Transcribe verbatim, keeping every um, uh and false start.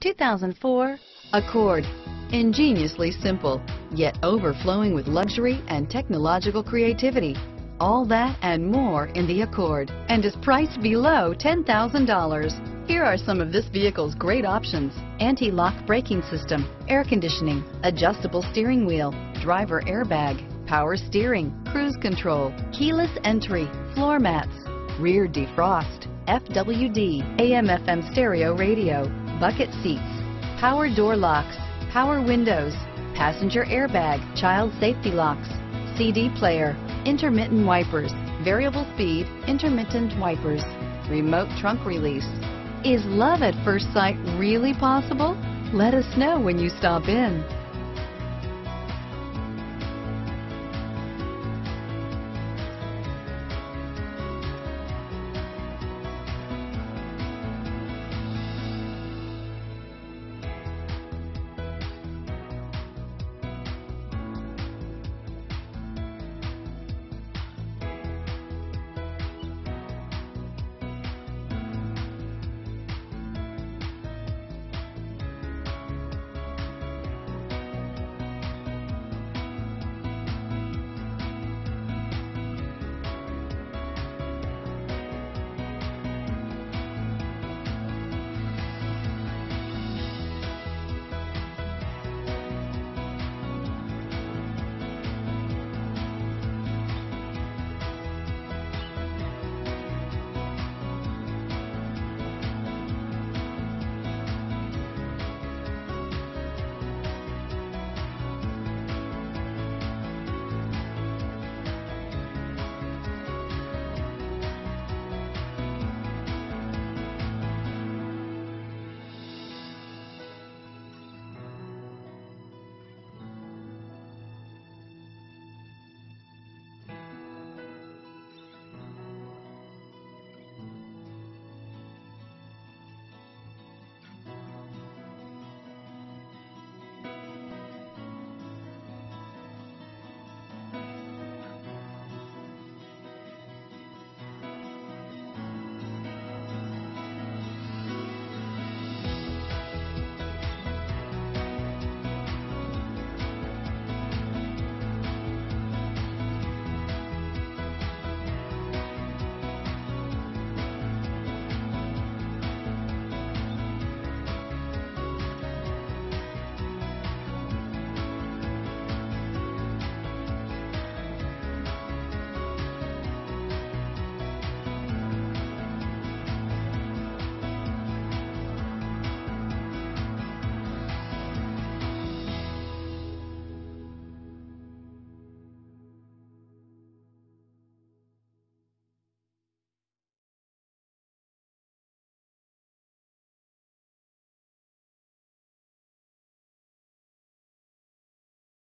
two thousand four Accord. Ingeniously simple, yet overflowing with luxury and technological creativity. All that and more in the Accord, and is priced below ten thousand dollars. Here are some of this vehicle's great options: anti-lock braking system, air conditioning, adjustable steering wheel, driver airbag, power steering, cruise control, keyless entry, floor mats, rear defrost, F W D, A M F M stereo radio, bucket seats, power door locks, power windows, passenger airbag, child safety locks, C D player, intermittent wipers, variable speed, intermittent wipers, remote trunk release. Is love at first sight really possible? Let us know when you stop in.